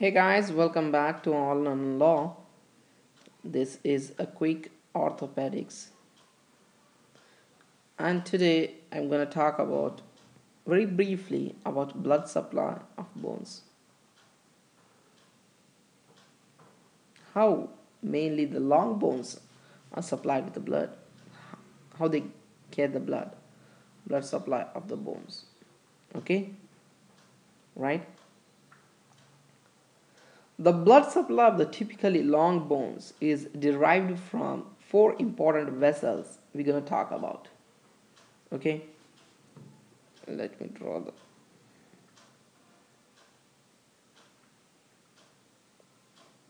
Hey guys, welcome back to allornonelaw. This is a quick orthopedics, and today I'm going to talk about very briefly about blood supply of bones. How mainly the long bones are supplied with the blood, how they get the blood supply of the bones. Okay, right? The blood supply of the typically long bones is derived from four important vessels we're going to talk about. Okay, let me draw the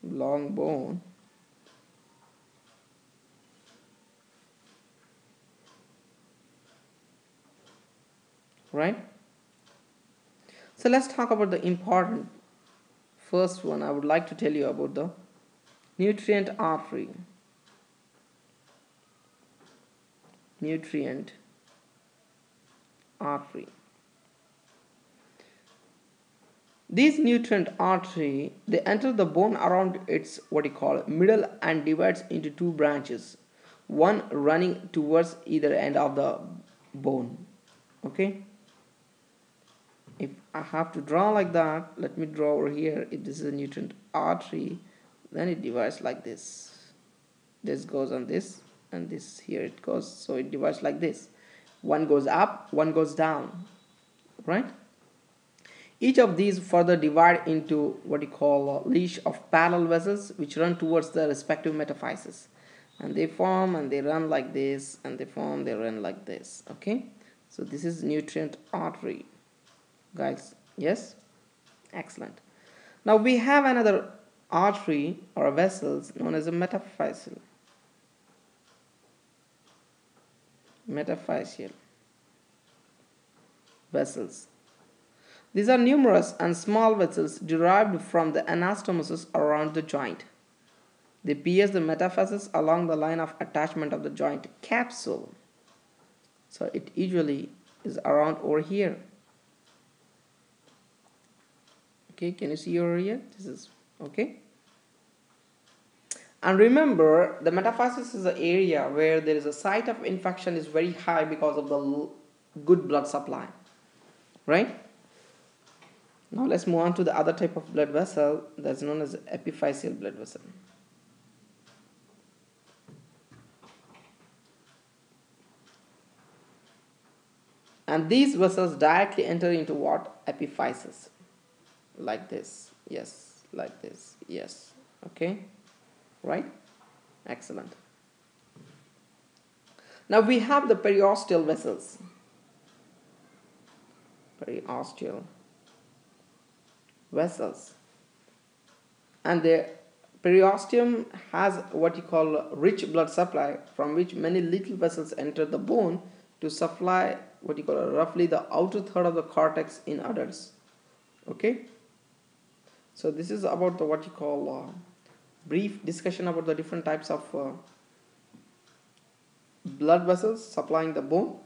long bone. Right? So let's talk about the important first one. I would like to tell you about the nutrient artery. Nutrient artery. These nutrient artery, they enter the bone around its middle and divides into two branches, one running towards either end of the bone. Okay. If I have to draw like that, let me draw over here. If this is a nutrient artery, then it divides like this. This goes on this, and this here it goes. So it divides like this. One goes up, one goes down. Right? Each of these further divide into what you call a leash of parallel vessels, which run towards their respective metaphysis. And they form, and they run like this, and they form, they run like this. Okay? So this is nutrient artery. Guys, yes, excellent. Now we have another artery or vessels known as a metaphyseal. Metaphyseal vessels. These are numerous and small vessels derived from the anastomosis around the joint. They pierce the metaphysis along the line of attachment of the joint capsule. So it usually is around over here. Okay, can you see over here? This is okay. And remember, the metaphysis is the area where there is a site of infection is very high because of the good blood supply. Right? Now let's move on to the other type of blood vessel that's known as epiphyseal blood vessel. And these vessels directly enter into what? Epiphysis. Like this, yes, like this, yes, okay, right, excellent. Now we have the periosteal vessels. Periosteal vessels. And the periosteum has what you call rich blood supply, from which many little vessels enter the bone to supply what you call roughly the outer third of the cortex in adults. Okay. So this is about the what you call brief discussion about the different types of blood vessels supplying the bone.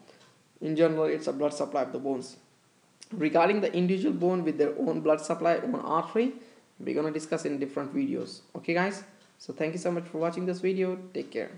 In general, it's a blood supply of the bones. Regarding the individual bone with their own blood supply, own artery, we're going to discuss in different videos. Okay guys, so thank you so much for watching this video. Take care.